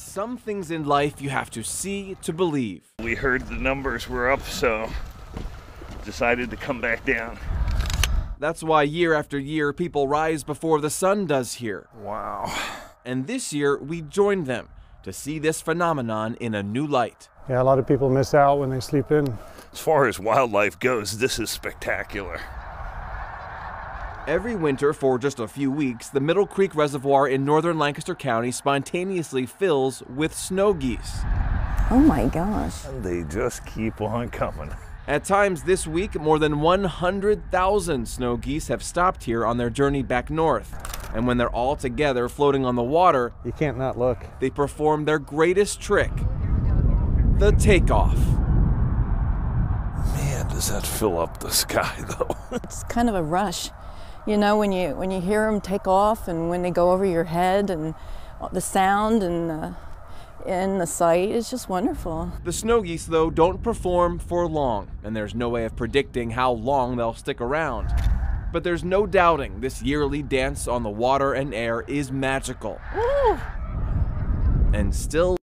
Some things in life you have to see to believe. We heard the numbers were up, so decided to come back down. That's why year after year people rise before the sun does here. Wow. And this year we joined them to see this phenomenon in a new light. Yeah, a lot of people miss out when they sleep in. As far as wildlife goes, this is spectacular. Every winter for just a few weeks, the Middle Creek Reservoir in northern Lancaster County spontaneously fills with snow geese. Oh my gosh. And they just keep on coming. At times this week, more than 100,000 snow geese have stopped here on their journey back north. And when they're all together floating on the water, you can't not look. They perform their greatest trick, the takeoff. Man, does that fill up the sky though. It's kind of a rush. You know, when you hear them take off and when they go over your head and the sound and the sight is just wonderful. The snow geese, though, don't perform for long, and there's no way of predicting how long they'll stick around. But there's no doubting this yearly dance on the water and air is magical. And still